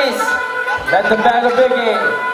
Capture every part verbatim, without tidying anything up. Marcus. Let them bag a biggie.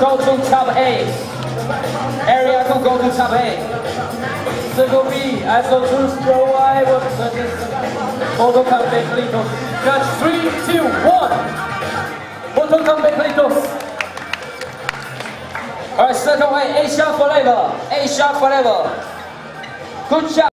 Go to tab A. Area two, go to tab A. Circle B, I so choose throw I will suggest photo comeback Litos. Catch three, two, one. Photo comeback Litos. Alright, circle A, A sharp forever. A sharp forever. Good job.